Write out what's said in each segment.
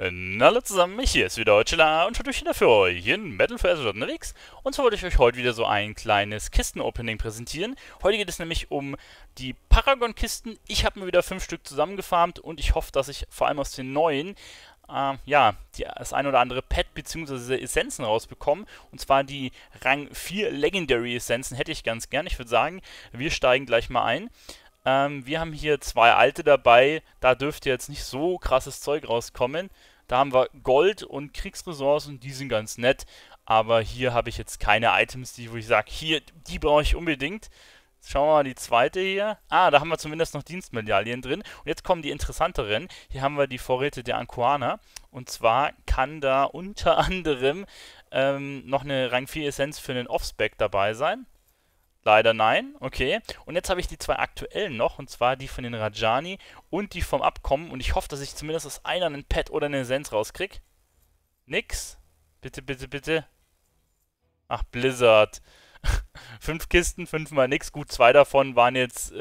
Hallo zusammen, hier ist wieder Telar und schaut euch wieder für euch in Metal for Azeroth unterwegs. Und zwar wollte ich euch heute wieder so ein kleines Kisten-Opening präsentieren. Heute geht es nämlich um die Paragon-Kisten. Ich habe mir wieder 5 Stück zusammengefarmt und ich hoffe, dass ich vor allem aus den neuen, das ein oder andere Pad bzw. Essenzen rausbekomme. Und zwar die Rang 4 Legendary-Essenzen hätte ich ganz gern. Ich würde sagen, wir steigen gleich mal ein. Wir haben hier 2 alte dabei, da dürfte jetzt nicht so krasses Zeug rauskommen. Da haben wir Gold und Kriegsressourcen, die sind ganz nett, aber hier habe ich jetzt keine Items, die, wo ich sage, hier, die brauche ich unbedingt. Jetzt schauen wir mal die zweite hier. Da haben wir zumindest noch Dienstmedaillen drin. Und jetzt kommen die interessanteren. Hier haben wir die Vorräte der Ankuana. Und zwar kann da unter anderem noch eine Rang 4 Essenz für einen Offspec dabei sein. Leider nein, okay. Und jetzt habe ich die 2 aktuellen noch, und zwar die von den Rajani und die vom Abkommen. Und ich hoffe, dass ich zumindest aus einer einen Pet oder eine Essenz rauskriege. Nix. Bitte, bitte, bitte. Ach, Blizzard. 5 Kisten, 5 mal nix. Gut, 2 davon waren jetzt,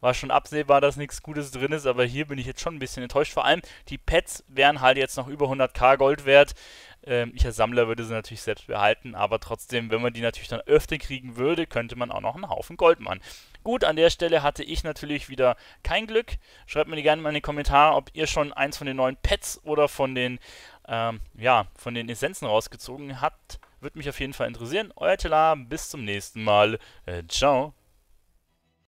war schon absehbar, dass nichts Gutes drin ist, aber hier bin ich jetzt schon ein bisschen enttäuscht. Vor allem, die Pets wären halt jetzt noch über 100k Gold wert. Ich als Sammler würde sie natürlich selbst behalten, aber trotzdem, wenn man die natürlich dann öfter kriegen würde, könnte man auch noch einen Haufen Gold machen. Gut, an der Stelle hatte ich natürlich wieder kein Glück. Schreibt mir gerne mal in die Kommentare, ob ihr schon eins von den neuen Pets oder von den, von den Essenzen rausgezogen habt. Würde mich auf jeden Fall interessieren. Euer Telar, bis zum nächsten Mal. Ciao.